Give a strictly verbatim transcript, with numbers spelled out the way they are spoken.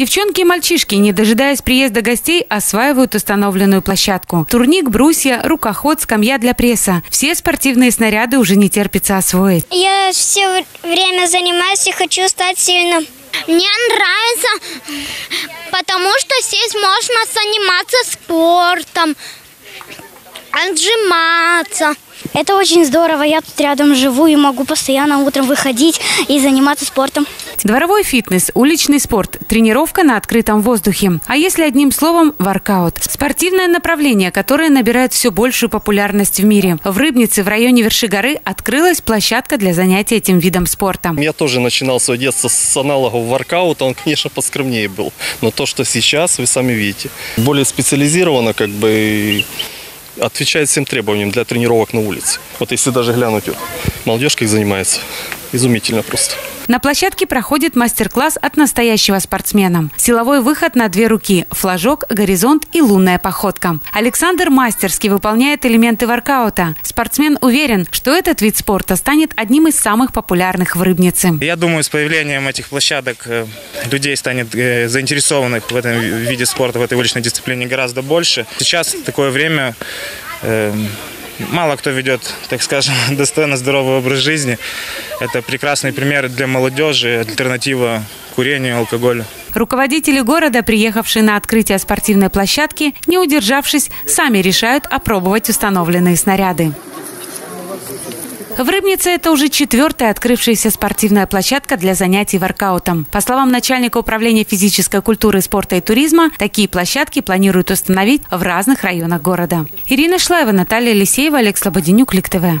Девчонки и мальчишки, не дожидаясь приезда гостей, осваивают установленную площадку. Турник, брусья, рукоход, скамья для пресса. Все спортивные снаряды уже не терпится освоить. Я все время занимаюсь и хочу стать сильным. Мне нравится, потому что здесь можно заниматься спортом, отжиматься. Это очень здорово. Я тут рядом живу и могу постоянно утром выходить и заниматься спортом. Дворовой фитнес, уличный спорт, тренировка на открытом воздухе. А если одним словом, воркаут. Спортивное направление, которое набирает все большую популярность в мире. В Рыбнице, в районе Верши горы, открылась площадка для занятий этим видом спорта. Я тоже начинал свое детство с аналогов воркаута. Он, конечно, поскромнее был. Но то, что сейчас, вы сами видите. Более специализировано, как бы... отвечает всем требованиям для тренировок на улице. Вот если даже глянуть, вот, молодежь как занимается. Изумительно просто. На площадке проходит мастер-класс от настоящего спортсмена. Силовой выход на две руки, флажок, горизонт и лунная походка. Александр Мастерский выполняет элементы воркаута. Спортсмен уверен, что этот вид спорта станет одним из самых популярных в Рыбнице. Я думаю, с появлением этих площадок людей станет заинтересованных в этом виде спорта, в этой уличной дисциплине гораздо больше. Сейчас такое время... Э Мало кто ведет, так скажем, достойно здоровый образ жизни. Это прекрасный пример для молодежи, альтернатива курению, алкоголю. Руководители города, приехавшие на открытие спортивной площадки, не удержавшись, сами решают опробовать установленные снаряды. В Рыбнице это уже четвертая открывшаяся спортивная площадка для занятий воркаутом. По словам начальника управления физической культуры, спорта и туризма, такие площадки планируют установить в разных районах города. Ирина Шлаева, Наталья Лисеева, Олег Слободенюк, Лик ТВ.